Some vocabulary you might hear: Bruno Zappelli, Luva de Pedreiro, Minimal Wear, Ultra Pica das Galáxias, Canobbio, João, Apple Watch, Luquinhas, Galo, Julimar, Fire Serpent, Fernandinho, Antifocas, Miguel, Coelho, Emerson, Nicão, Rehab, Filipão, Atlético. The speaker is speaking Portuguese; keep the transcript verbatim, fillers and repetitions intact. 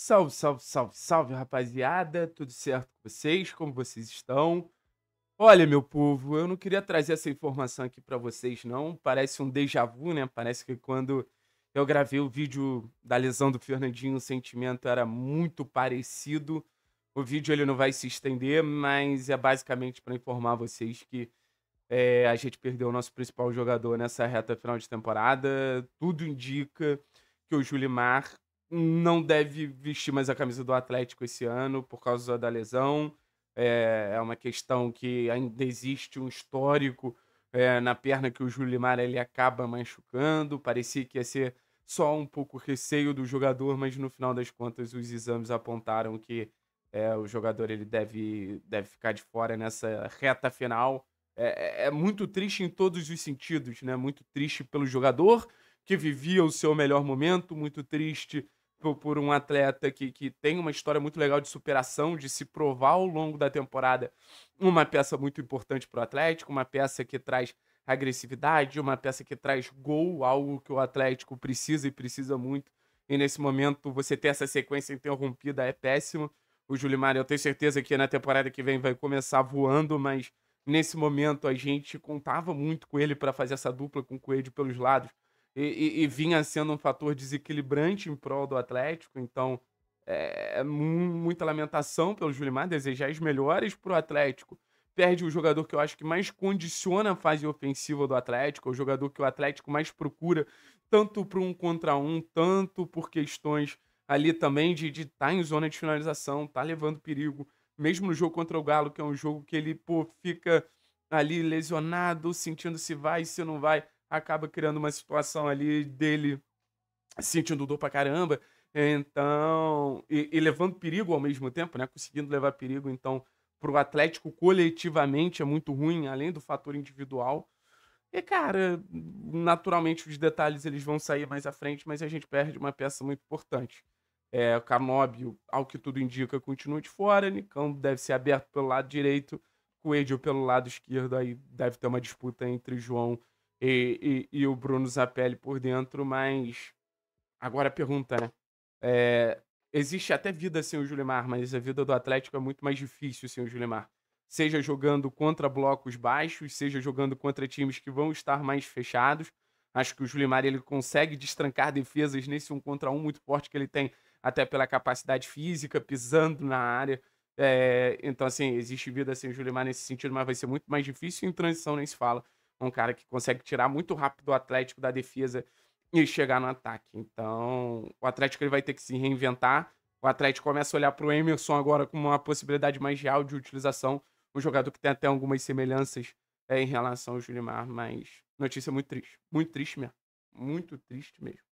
Salve, salve, salve, salve, rapaziada. Tudo certo com vocês? Como vocês estão? Olha, meu povo, eu não queria trazer essa informação aqui pra vocês, não. Parece um déjà vu, né? Parece que quando eu gravei o vídeo da lesão do Fernandinho, o sentimento era muito parecido. O vídeo ele não vai se estender, mas é basicamente pra informar vocês que é, a gente perdeu o nosso principal jogador nessa reta final de temporada. Tudo indica que o Julimar não deve vestir mais a camisa do Atlético esse ano por causa da lesão. É uma questão que ainda existe um histórico é, na perna que o Julimar ele acaba machucando. Parecia que ia ser só um pouco receio do jogador, mas no final das contas os exames apontaram que é, o jogador ele deve, deve ficar de fora nessa reta final. É, é muito triste em todos os sentidos, né? Muito triste pelo jogador que vivia o seu melhor momento, muito triste por, por um atleta que, que tem uma história muito legal de superação, de se provar ao longo da temporada uma peça muito importante para o Atlético, uma peça que traz agressividade, uma peça que traz gol, algo que o Atlético precisa e precisa muito. E nesse momento você ter essa sequência interrompida é péssimo. O Julimar, eu tenho certeza que na temporada que vem vai começar voando, mas nesse momento a gente contava muito com ele para fazer essa dupla com o Coelho pelos lados. E, e, e vinha sendo um fator desequilibrante em prol do Atlético, então é muita lamentação pelo Julimar, desejar os melhores para o Atlético. Perde o jogador que eu acho que mais condiciona a fase ofensiva do Atlético, o jogador que o Atlético mais procura, tanto para um contra um, tanto por questões ali também de estar em zona de finalização, tá levando perigo. Mesmo no jogo contra o Galo, que é um jogo que ele pô, fica ali lesionado, sentindo se vai, se não vai, acaba criando uma situação ali dele sentindo dor pra caramba, então e, e levando perigo ao mesmo tempo, né? Conseguindo levar perigo, então pro Atlético coletivamente é muito ruim, além do fator individual. E cara, naturalmente os detalhes eles vão sair mais à frente, mas a gente perde uma peça muito importante. É, o Canobbio, ao que tudo indica, continua de fora, Nicão deve ser aberto pelo lado direito, Coelho pelo lado esquerdo, aí deve ter uma disputa entre João E, e, e o Bruno Zappelli por dentro, mas agora a pergunta, né? É, existe até vida sem o Julimar, mas a vida do Atlético é muito mais difícil sem o Julimar. Seja jogando contra blocos baixos, seja jogando contra times que vão estar mais fechados. Acho que o Julimar ele consegue destrancar defesas nesse um contra um muito forte que ele tem, até pela capacidade física, pisando na área. É, então, assim, existe vida sem o Julimar nesse sentido, mas vai ser muito mais difícil. Em transição nem se fala. Um cara que consegue tirar muito rápido o Atlético da defesa e chegar no ataque. Então, o Atlético ele vai ter que se reinventar. O Atlético começa a olhar para o Emerson agora como uma possibilidade mais real de utilização. Um jogador que tem até algumas semelhanças é, em relação ao Julimar, mas notícia muito triste. Muito triste mesmo. Muito triste mesmo.